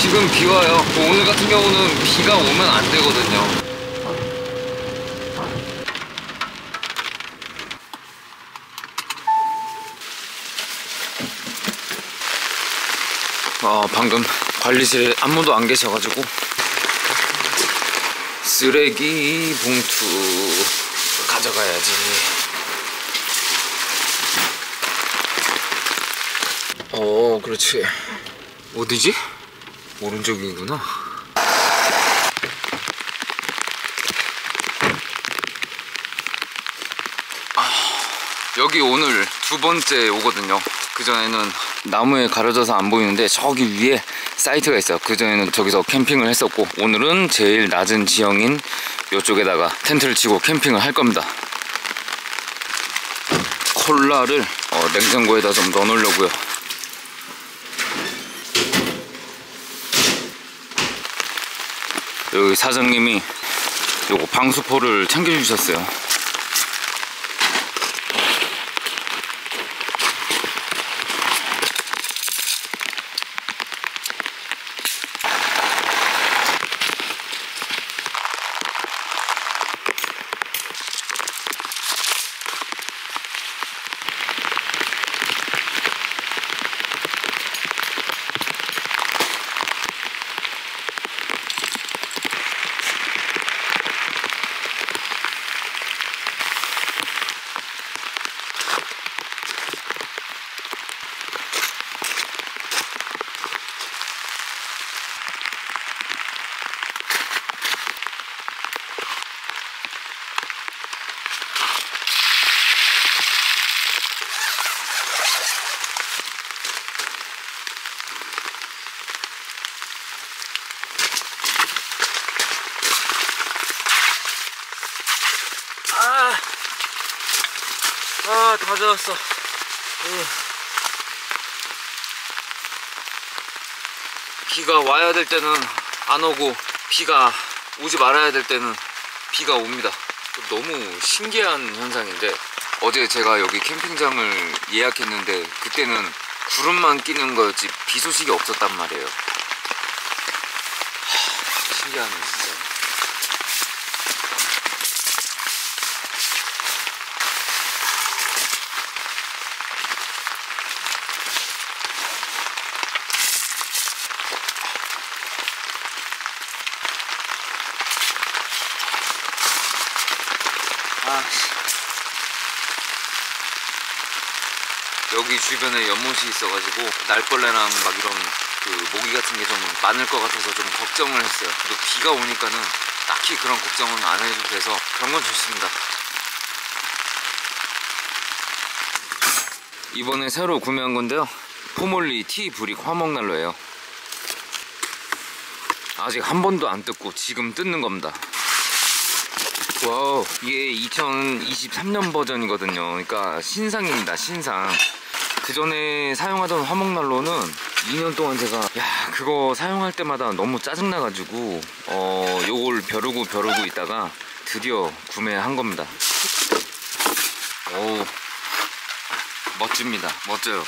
지금 비와요. 오늘 같은 경우는 비가 오면 안 되거든요. 방금 관리실에 아무도 안 계셔가지고 쓰레기 봉투 가져가야지. 그렇지. 어디지? 오른쪽이구나. 여기 오늘 두 번째 오거든요. 그전에는 나무에 가려져서 안 보이는데 저기 위에 사이트가 있어요. 그전에는 저기서 캠핑을 했었고, 오늘은 제일 낮은 지형인 이쪽에다가 텐트를 치고 캠핑을 할 겁니다. 콜라를 냉장고에다 좀 넣어 놓으려고요. 여기 사장님이 요거 방수포를 챙겨주셨어요. 다 젖었어. 비가 와야 될 때는 안 오고, 비가 오지 말아야 될 때는 비가 옵니다. 너무 신기한 현상인데, 어제 제가 여기 캠핑장을 예약했는데 그때는 구름만 끼는 거였지 비 소식이 없었단 말이에요. 신기하네 진짜. 여기 주변에 연못이 있어가지고 날벌레랑 막 이런 그 모기 같은 게 좀 많을 것 같아서 좀 걱정을 했어요. 또 비가 오니까는 딱히 그런 걱정은 안 해도 돼서 그런 건 좋습니다. 이번에 새로 구매한 건데요, 포몰리 티 브릭 화목난로예요. 아직 한 번도 안 뜯고 지금 뜯는 겁니다. 와우, 이게 2023년 버전이거든요. 그러니까 신상입니다, 신상. 그 전에 사용하던 화목난로는 2년 동안 제가 그거 사용할 때마다 너무 짜증나가지고 요걸 벼르고 있다가 드디어 구매한 겁니다. 오, 멋집니다. 멋져요.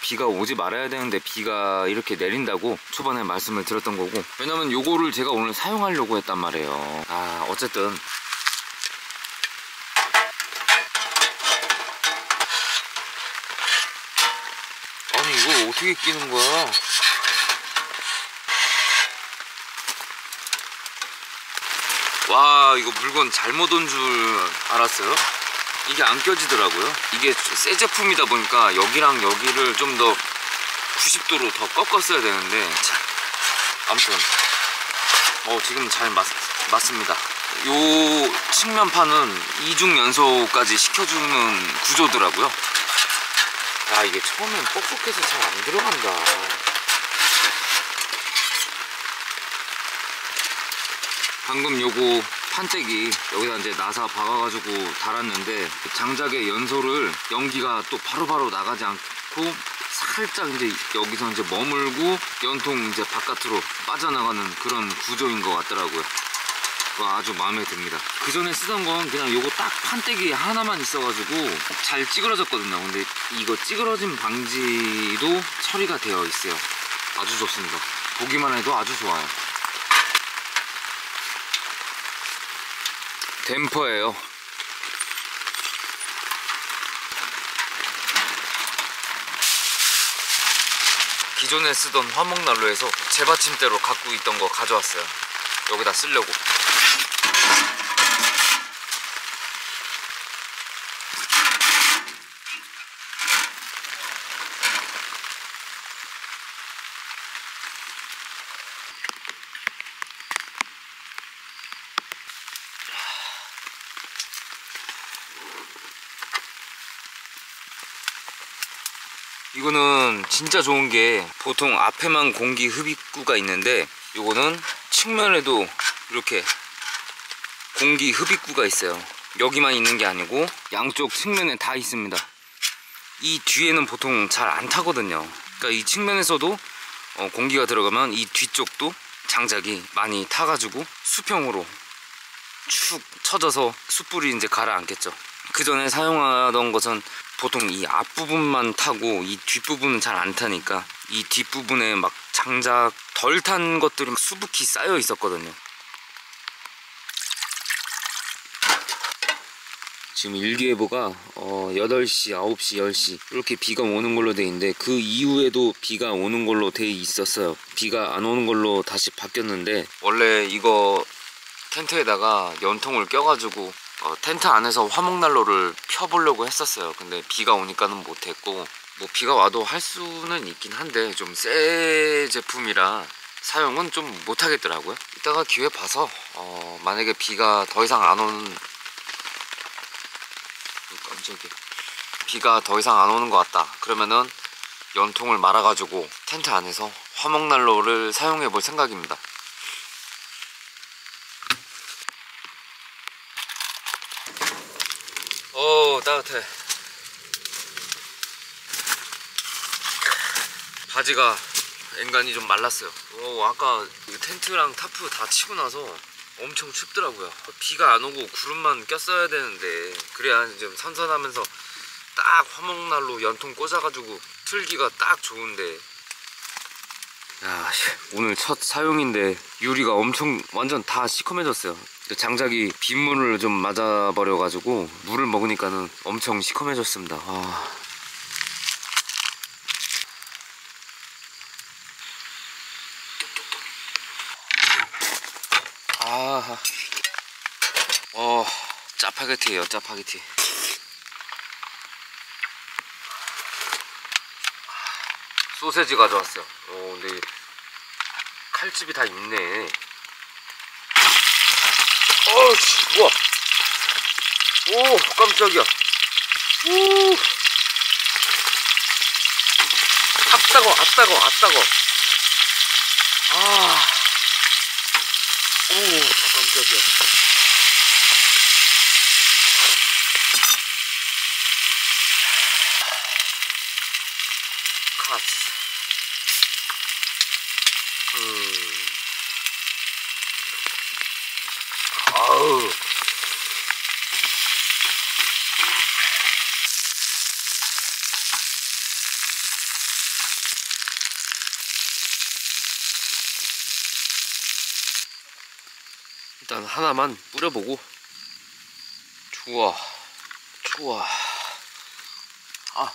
비가 오지 말아야 되는데 비가 이렇게 내린다고 초반에 말씀을 드렸던 거고, 왜냐면 요거를 제가 오늘 사용하려고 했단 말이에요. 어쨌든 아니 이거 어떻게 끼는 거야? 와, 이거 물건 잘못 온 줄 알았어요. 이게 안 껴지더라고요. 이게 새 제품이다 보니까 여기랑 여기를 좀 더 90도로 더 꺾었어야 되는데, 아무튼 지금 잘 맞습니다. 요 측면판은 2중 연소까지 시켜주는 구조더라고요. 이게 처음엔 뻑뻑해서 잘 안 들어간다. 방금 요거 판때기 여기다 이제 나사 박아가지고 달았는데 장작의 연소를 연기가 또 바로바로 나가지 않고 살짝 이제 여기서 이제 머물고 연통 이제 바깥으로 빠져나가는 그런 구조인 것 같더라고요. 아주 마음에 듭니다. 그 전에 쓰던 건 그냥 요거 딱 판때기 하나만 있어가지고 잘 찌그러졌거든요. 근데 이거 찌그러진 방지도 처리가 되어 있어요. 아주 좋습니다. 보기만 해도 아주 좋아요. 댐퍼예요. 기존에 쓰던 화목난로에서 재받침대로 갖고 있던 거 가져왔어요. 여기다 쓰려고. 이거는 진짜 좋은 게 보통 앞에만 공기 흡입구가 있는데 이거는 측면에도 이렇게 공기 흡입구가 있어요. 여기만 있는 게 아니고 양쪽 측면에 다 있습니다. 이 뒤에는 보통 잘 안 타거든요. 그러니까 이 측면에서도 공기가 들어가면 이 뒤쪽도 장작이 많이 타가지고 수평으로 축 처져서 숯불이 이제 가라앉겠죠. 그 전에 사용하던 것은 보통 이 앞부분만 타고 이 뒷부분은 잘 안 타니까 이 뒷부분에 막 장작 덜 탄 것들이 막 수북히 쌓여 있었거든요. 지금 일기예보가 8시, 9시, 10시 이렇게 비가 오는 걸로 돼 있는데 그 이후에도 비가 오는 걸로 돼 있었어요. 비가 안 오는 걸로 다시 바뀌었는데 원래 이거 텐트에다가 연통을 껴가지고 텐트 안에서 화목난로를 펴보려고 했었어요. 근데 비가 오니까는 못했고 뭐 비가 와도 할 수는 있긴 한데 좀 새 제품이라 사용은 좀 못하겠더라고요. 이따가 기회 봐서 만약에 비가 더 이상 안 오는 깜짝이야. 비가 더 이상 안 오는 것 같다 그러면은 연통을 말아가지고 텐트 안에서 화목난로를 사용해 볼 생각입니다. 따뜻해. 바지가 엔간히 좀 말랐어요. 아까 텐트랑 타프 다 치고 나서 엄청 춥더라고요. 비가 안 오고 구름만 꼈어야 되는데 그래야 좀 선선하면서 딱 화목난로 연통 꽂아가지고 틀기가 딱 좋은데. 야, 오늘 첫 사용인데 유리가 엄청 완전 다 시커매졌어요. 장작이 빗물을 좀 맞아버려가지고 물을 먹으니까는 엄청 시커매졌습니다. 아... 아하. 짜파게티예요, 짜파게티. 소세지 가져왔어요. 근데 칼집이 다 있네. 우와. 오, 깜짝이야. 오. 앞따거, 앞따거, 앞따거. 아. 오, 깜짝이야. 카스. 아우. 일단 하나만 뿌려보고. 좋아, 좋아. 아.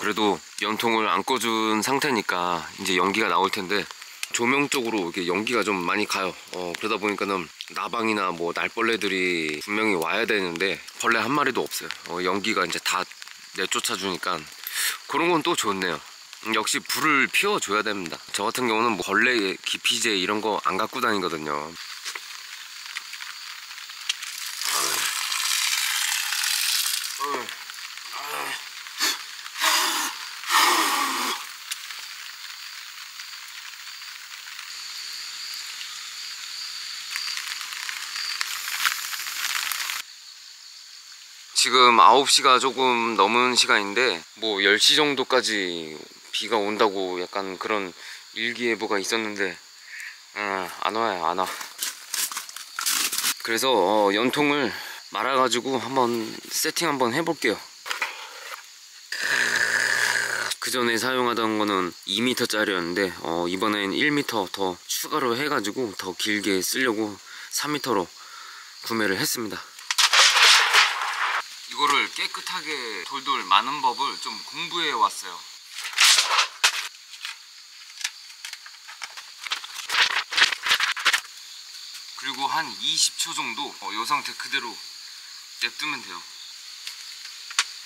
그래도 연통을 안 꺼준 상태니까 이제 연기가 나올 텐데 조명 쪽으로 이렇게 연기가 좀 많이 가요. 그러다 보니까는 나방이나 뭐 날벌레들이 분명히 와야 되는데 벌레 한 마리도 없어요. 연기가 이제 다 내쫓아 주니까 그런 건 또 좋네요. 역시 불을 피워줘야 됩니다. 저 같은 경우는 뭐 벌레 기피제 이런 거 안 갖고 다니거든요. 지금 9시가 조금 넘은 시간인데 뭐 10시 정도까지 비가 온다고 약간 그런 일기예보가 있었는데 안 와요, 안 와. 그래서 연통을 말아가지고 한번 세팅 한번 해볼게요. 그 전에 사용하던 거는 2m 짜리였는데 이번엔 1m 더 추가로 해가지고 더 길게 쓰려고 3m로 구매를 했습니다. 이거를 깨끗하게 돌돌 마는 법을 좀 공부해 왔어요. 그리고 한 20초 정도 이 상태 그대로 냅두면 돼요.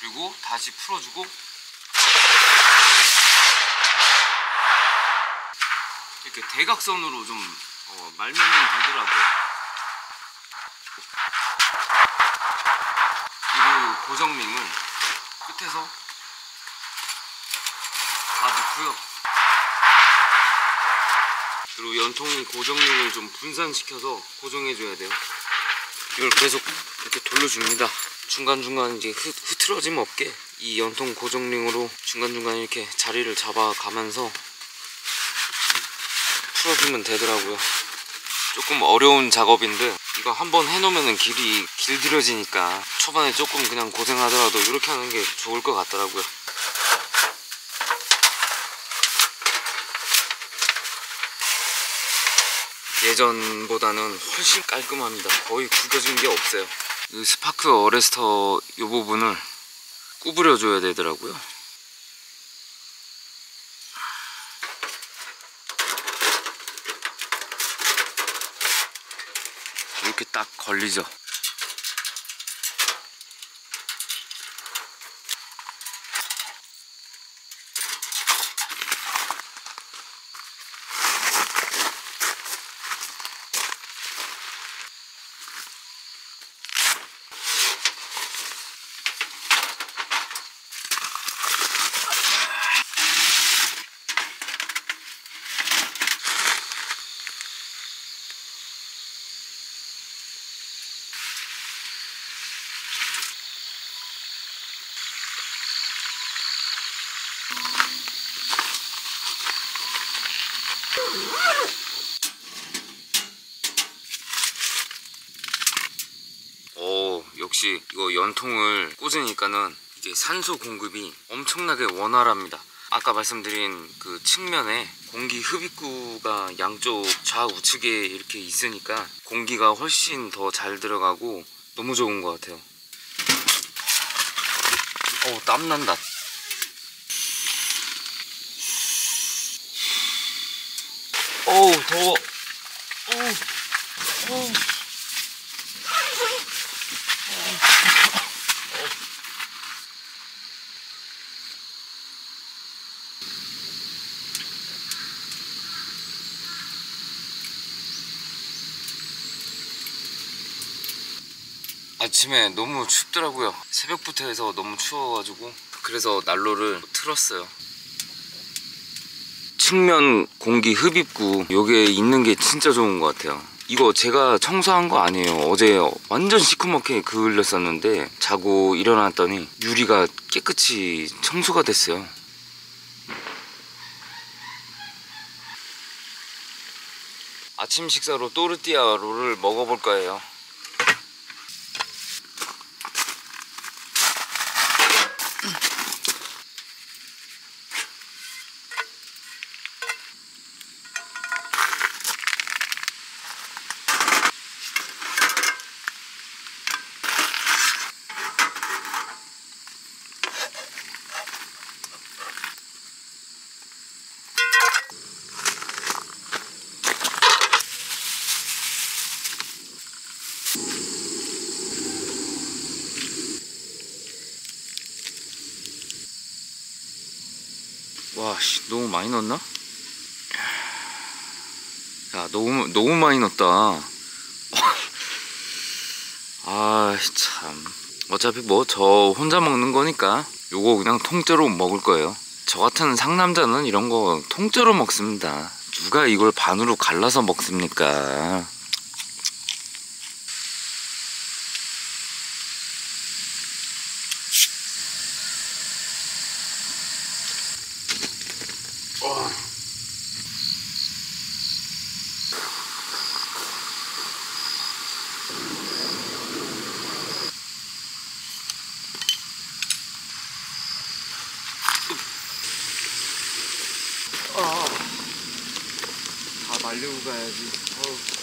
그리고 다시 풀어주고 이렇게 대각선으로 좀 말면 되더라고요. 그리고 고정링은 끝에서 다 넣고요. 그리고 연통 고정링을 좀 분산시켜서 고정해줘야 돼요. 이걸 계속 이렇게 돌려줍니다. 중간중간 이제 흐트러짐 없게 이 연통 고정링으로 중간중간 이렇게 자리를 잡아가면서 풀어주면 되더라고요. 조금 어려운 작업인데 이거 한번 해놓으면 길이 길들여지니까 초반에 조금 그냥 고생하더라도 이렇게 하는 게 좋을 것 같더라고요. 예전보다는 훨씬 깔끔합니다. 거의 구겨진 게 없어요. 이 스파크 어레스터 이 부분을 구부려줘야 되더라고요. 이렇게 딱 걸리죠. 역시 이거 연통을 꽂으니까는 이게 산소 공급이 엄청나게 원활합니다. 아까 말씀드린 그 측면에 공기 흡입구가 양쪽 좌우측에 이렇게 있으니까 공기가 훨씬 더 잘 들어가고 너무 좋은 것 같아요. 땀난다. 더워. 아침에 너무 춥더라고요. 새벽부터 해서 너무 추워가지고 그래서 난로를 틀었어요. 측면 공기 흡입구 요게 있는 게 진짜 좋은 것 같아요. 이거 제가 청소한 거 아니에요. 어제 완전 시커멓게 그을렸었는데 자고 일어났더니 유리가 깨끗이 청소가 됐어요. 아침 식사로 또르띠아 롤을 먹어볼 거예요. 와씨, 너무 많이 넣었나? 야, 너무 많이 넣었다. 아 참, 어차피 뭐 저 혼자 먹는 거니까 요거 그냥 통째로 먹을 거예요. 저 같은 상남자는 이런 거 통째로 먹습니다. 누가 이걸 반으로 갈라서 먹습니까? 말리고 가야지. 어우.